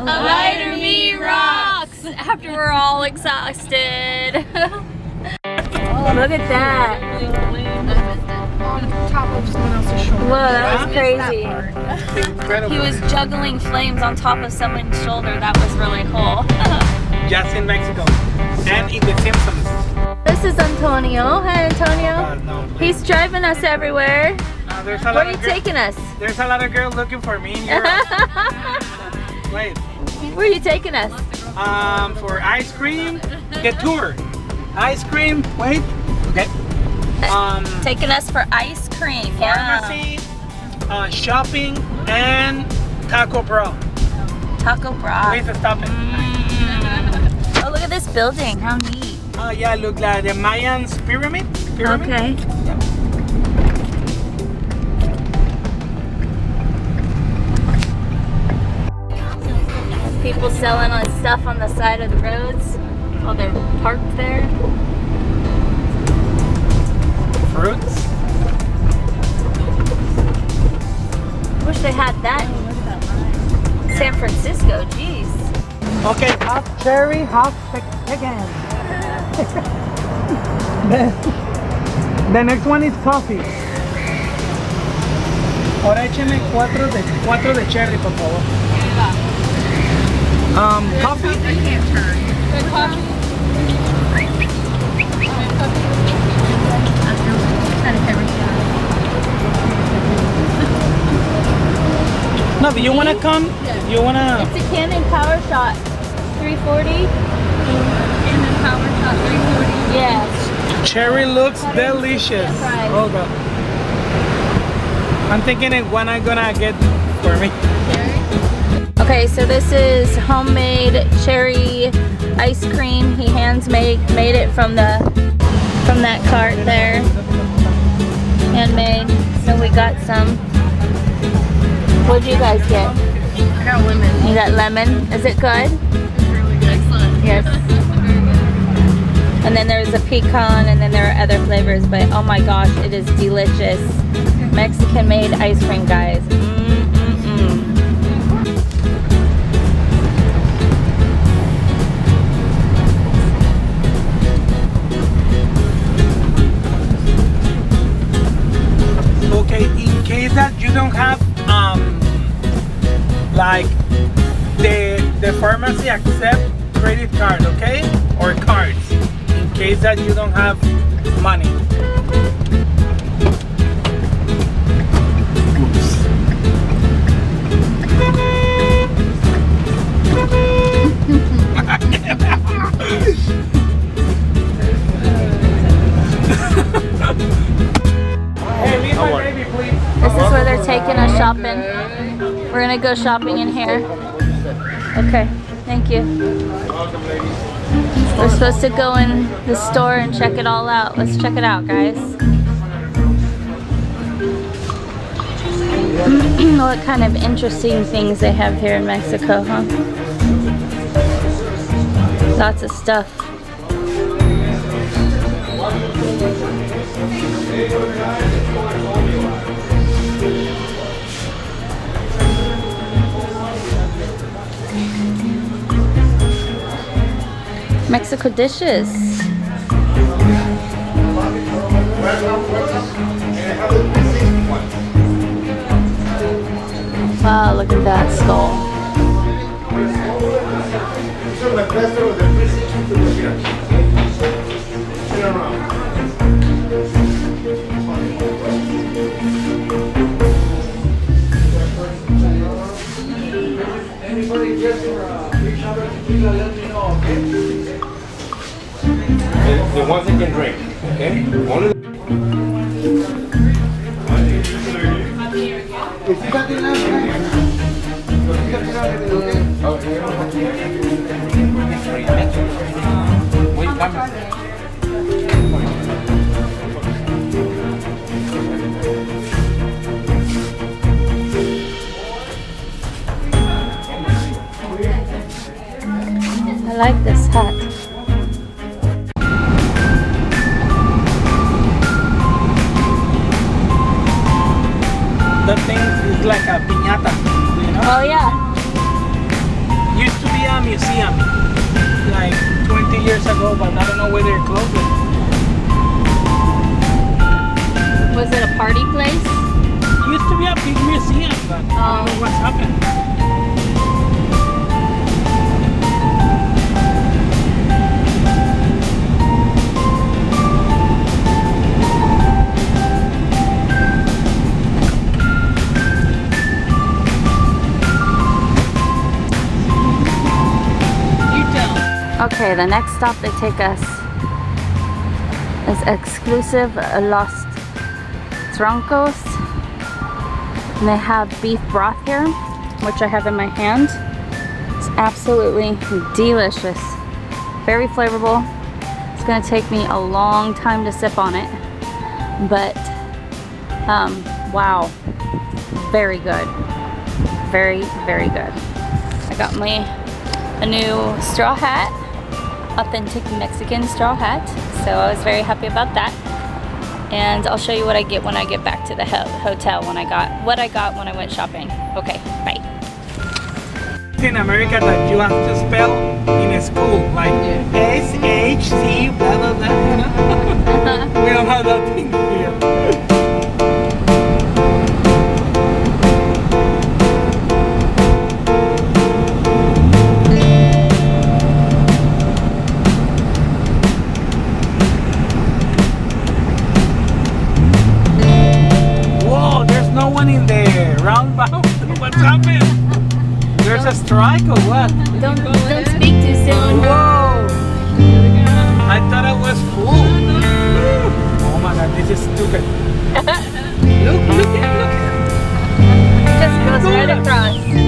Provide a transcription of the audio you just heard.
A lighter me rocks! After we're all exhausted. Oh, look at that. On top of someone else's shoulder. Whoa, that was crazy. That he was juggling flames on top of someone's shoulder. That was really cool. Just in Mexico. And in the Simpsons. This is Antonio. Hi, Antonio. He's driving us everywhere. Where are you taking us? There's a lot of girls looking for me in Europe. Wait. Where are you taking us? For ice cream. The tour. Ice cream. Wait. Okay. Taking us for ice cream. Pharmacy, shopping, and Taco Bro. Taco Bro. Wait to stop it. Mm. Oh, look at this building. How neat. Oh, yeah. Look like the Mayan's pyramid. Okay. Yeah. People selling on stuff on the side of the roads while they're parked there. Fruits? Wish they had that in San Francisco, geez. Okay, half cherry, half chicken. The next one is coffee. Ahora écheme cuatro de cherry, por favor. Coffee? I can't turn. Good coffee? No, but you want to come? Yeah. You want to... It's a Canon Power Shot 340. Canon Power Shot 340. Yeah. Cherry looks delicious. Right. Hold up. I'm thinking it when I'm going to get for me. Okay, so this is homemade cherry ice cream. He made it from that cart there. Handmade. So we got some. What did you guys get? I got lemon. You got lemon. Is it good? It's really good. Excellent. Yes. And then there's a pecan, and then there are other flavors. But oh my gosh, it is delicious. Mexican-made ice cream, guys. That you don't have like the pharmacy accept credit card, okay, or cards in case that you don't have money. Taking us shopping. We're gonna go shopping in here. Okay, thank you. We're supposed to go in the store and check it all out. Let's check it out, guys. What kind of interesting things they have here in Mexico, huh? Lots of stuff. Mexico dishes. Wow, look at that skull. Anybody guessing each other tequila, let me know, okay? The ones that can drink, okay? I like this hat. That thing is like a piñata, you know? Oh yeah. you see them like 20 years ago, but I don't know where they're closed. Was it a party place? It used to be a big museum, but I don't know what's happened. Okay, the next stop they take us is exclusive Los Troncos. And they have beef broth here, which I have in my hand. It's absolutely delicious. Very flavorful. It's gonna take me a long time to sip on it, but wow, very good. Very, very good. I got me a new straw hat. Authentic Mexican straw hat, so I was very happy about that. And I'll show you what I get when I get back to the hotel, when I got what I got when I went shopping. Okay, bye. In America, like you have to spell in a school, like S-H-C, blah blah blah. We don't have that thing here. Strike or what? Don't speak too soon. Whoa! I thought I was full. Oh my god, this is stupid. Look, look at it. Just goes right across.